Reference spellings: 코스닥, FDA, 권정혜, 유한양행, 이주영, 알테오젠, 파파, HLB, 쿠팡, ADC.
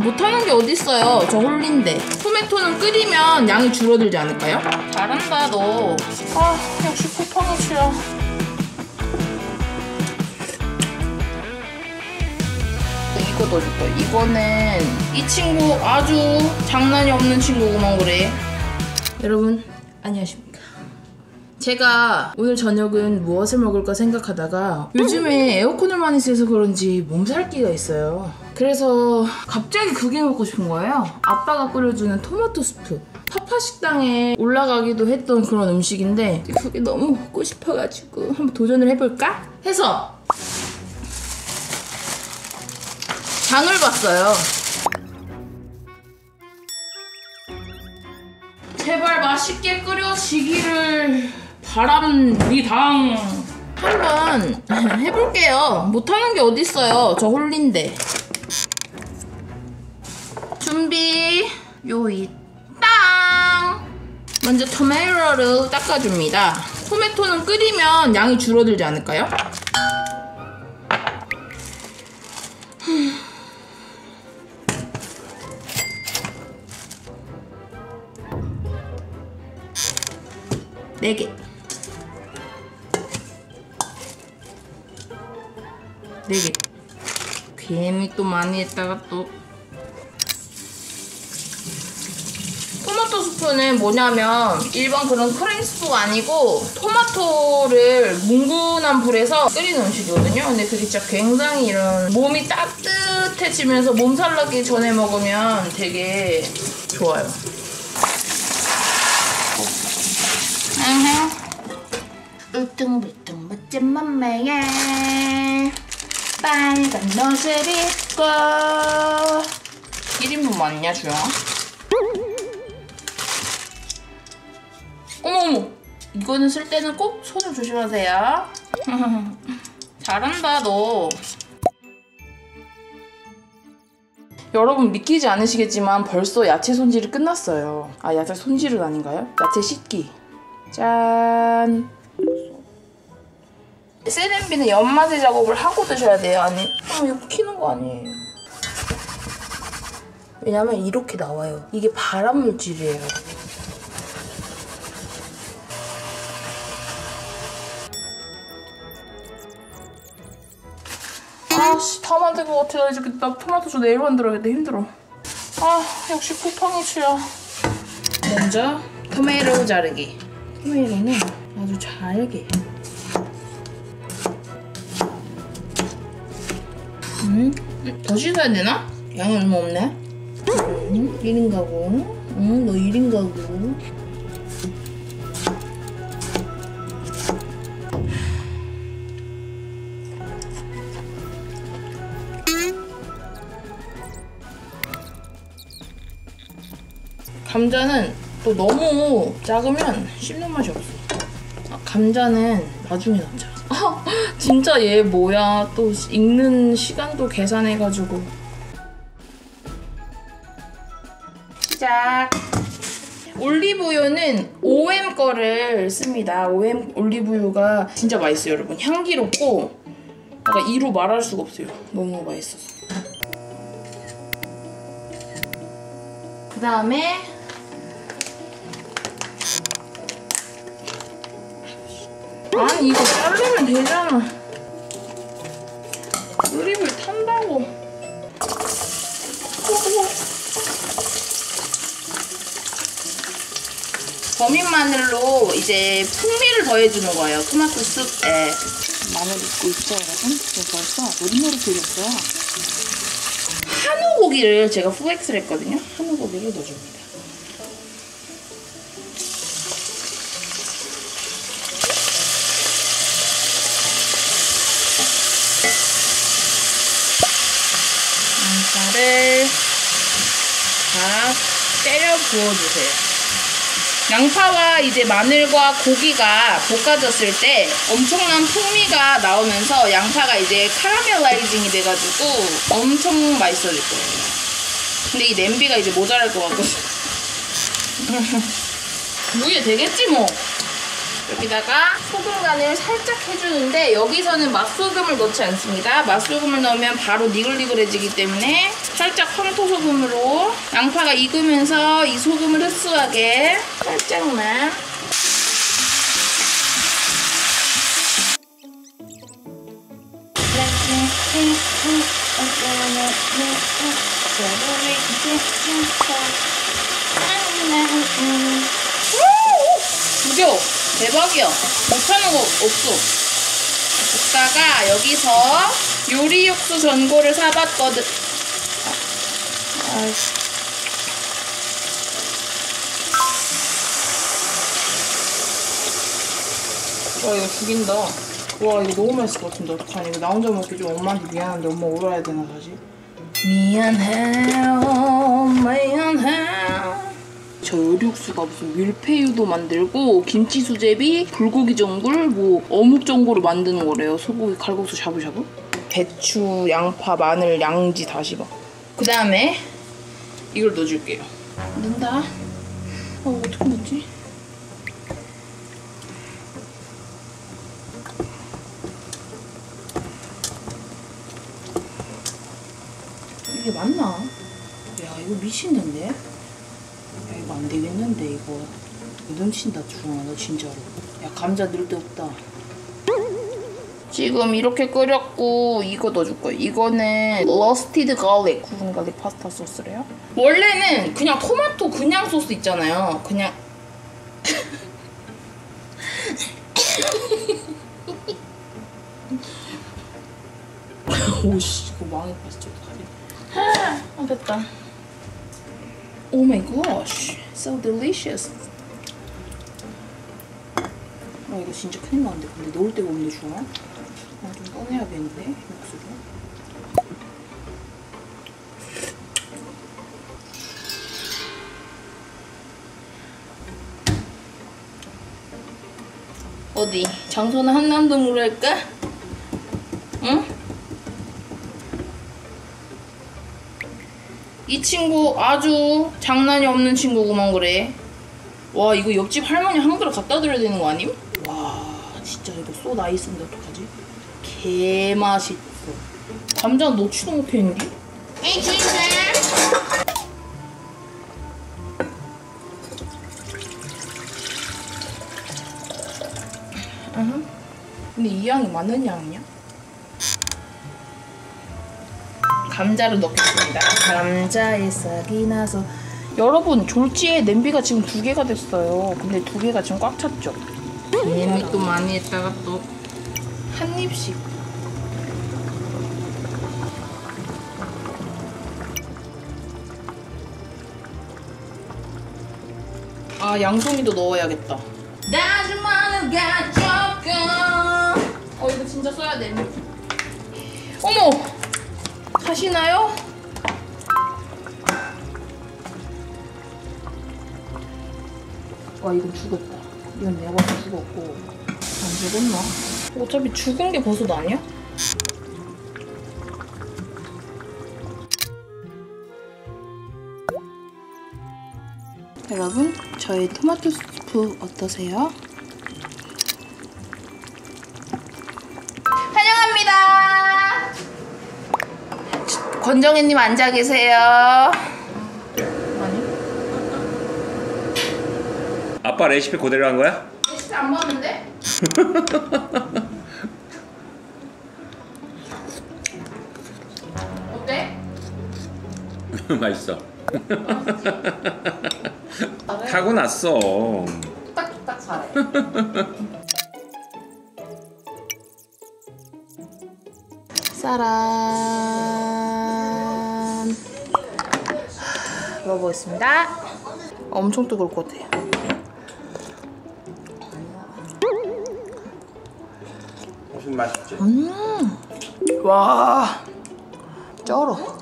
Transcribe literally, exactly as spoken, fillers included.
못하는 게 어딨어요. 저 홀린데. 토마토는 끓이면 양이 줄어들지 않을까요? 잘한다 너. 아 역시 쿠팡이시야. 이거 넣어줄 거야. 이거는 이 친구 아주 장난이 없는 친구구만 그래. 여러분 안녕하십니까. 제가 오늘 저녁은 무엇을 먹을까 생각하다가 요즘에 에어컨을 많이 쐬서 그런지 몸살기가 있어요. 그래서 갑자기 그게 먹고 싶은 거예요. 아빠가 끓여주는 토마토 수프. 파파 식당에 올라가기도 했던 그런 음식인데 그게 너무 먹고 싶어가지고 한번 도전을 해볼까 해서 장을 봤어요. 제발 맛있게 끓여지기를 바람이당 한번 해볼게요. 못하는 게 어딨어요. 저 홀린데. 준비 요이 땅. 먼저 토마토를 닦아줍니다. 토마토는 끓이면 양이 줄어들지 않을까요? 네 개 되게 괜히 또 많이 했다가 또. 토마토 수프는 뭐냐면 일반 그런 크림 수프가 아니고 토마토를 뭉근한 불에서 끓이는 음식이거든요. 근데 그게 진짜 굉장히 이런 몸이 따뜻해지면서 몸살 나기 전에 먹으면 되게 좋아요. 으뚱불뚱 멋진 몸매에 빨간 옷을 입고. 일 인분 맞냐 주영아? 어머어머 이거는 쓸 때는 꼭 손을 조심하세요. 잘한다 너. 여러분 믿기지 않으시겠지만 벌써 야채 손질이 끝났어요. 아 야채 손질은 아닌가요? 야채 씻기. 짠. 센 냄비는 연마제 작업을 하고 드셔야 돼요. 아니, 어, 이거 키는 거 아니에요. 왜냐면 이렇게 나와요. 이게 발암 물질이에요. 아씨, 다 만들 것 같아. 나 이제 나 토마토 저 내일 만들어야겠다. 힘들어. 아, 역시 쿠팡이 취야. 먼저 토마토 자르기. 토마토는 아주 잘게. 음? 더 씻어야 되나? 양이 얼마 없네? 음, 일 인 가구. 음, 너 일 인 가구. 감자는 또 너무 작으면 씹는 맛이 없어. 아, 감자는 나중에 넣자. 아, 진짜 얘 뭐야. 또 익는 시간도 계산해가지고. 시작! 올리브유는 오엠 거를 씁니다. 오엠 올리브유가 진짜 맛있어요 여러분. 향기롭고 아까 이루 말할 수가 없어요. 너무 맛있어서. 그 다음에 아니 이거 자르면 되잖아. 올리브유 탄다고. 어, 어. 버민 마늘로 이제 풍미를 더해주는 거예요. 토마토 숲에 마늘 넣고 있죠 여러분? 저 벌써 노릇노릇 들렸어요. 한우 고기를 제가 푸엑스를 했거든요. 한우 고기를 넣어줍니다. 다 때려 부어주세요. 양파와 이제 마늘과 고기가 볶아졌을 때 엄청난 풍미가 나오면서 양파가 이제 카라멜라이징이 돼가지고 엄청 맛있어질 거예요. 근데 이 냄비가 이제 모자랄 것 같거든요. 무게 되겠지 뭐. 여기다가 소금 간을 살짝 해주는데 여기서는 맛소금을 넣지 않습니다. 맛소금을 넣으면 바로 니글니글해지기 때문에 살짝 황토소금으로 양파가 익으면서 이 소금을 흡수하게 살짝만. 무료! 대박이야! 못하는 거 없어. 이따가 여기서 요리 육수 전골을 사봤거든. 와, 이거 죽인다. 와, 이거 너무 맛있을 것 같은데 어떡하니? 이거 나 혼자 먹기 좀 엄마한테 미안한데 엄마 울어야 되나 다시? 미안해요, 미안해요. 저 요리육수가 무슨 밀푀유도 만들고 김치 수제비, 불고기 전골, 뭐 어묵 전골을 만드는 거래요. 소고기 칼국수 샤브샤브? 배추, 양파, 마늘, 양지 다 집어. 그 다음에 이걸 넣어줄게요. 넣는다. 어, 어떻게 넣지? 이게 맞나? 야, 이거 미친는데? 야, 이거 안 되겠는데, 이거. 눈친다, 주홍아, 너 진짜로. 야, 감자 넣을 데 없다. 지금 이렇게 끓였고, 이거 넣어줄 거예요. 이거는 러스티드 갈릭. 구운 갈릭 파스타 소스래요? 원래는 그냥 토마토 그냥 소스 있잖아요. 그냥. 오씨, 이거 망했다, 진짜. 아, 됐다. Oh my gosh, so delicious. 아, 이거 진짜 큰일 나는데. 근데 넣을 데가 없는데 주아? 아, 좀 꺼내야겠는데 육수를. 어디? 장소는 한남동으로 할까? 응? 이 친구 아주 장난이 없는 친구구만 그래. 와, 이거 옆집 할머니 한 그릇 갖다 드려야 되는 거 아님? 와, 진짜 이거 소 나이스인데 어떡하지? 개맛있어. 감자 넣지도 못했는데? 에이, 진짜. 근데 이 양이 많은 양이야? 감자를 넣겠습니다. 감자에 싹이 나서. 여러분, 졸지에 냄비가 지금 두 개가 됐어요. 근데 두 개가 지금 꽉 찼죠? 냄비 또 많이 했다가 또 한 입씩. 아, 양송이도 넣어야겠다. 나주마는 가져가. 어, 이거 진짜 써야 돼. 어머! 아시나요? 와, 이건 죽었다. 이건 내가 봐서 죽었고. 안 죽었나? 어차피 죽은 게 버섯 아니야? 여러분, 저의 토마토 스프 어떠세요? 권정혜님 앉아 계세요. 아니? 아빠 레시피 그대로 한 거야? 레시피 안 봤는데? 어때? 맛있어. 타고났어. 뚝딱뚝딱 잘해. 짜란. 먹어보겠습니다. 엄청 뜨거울 것 같아요. 훨씬 맛있지? 음. 와, 쩔어.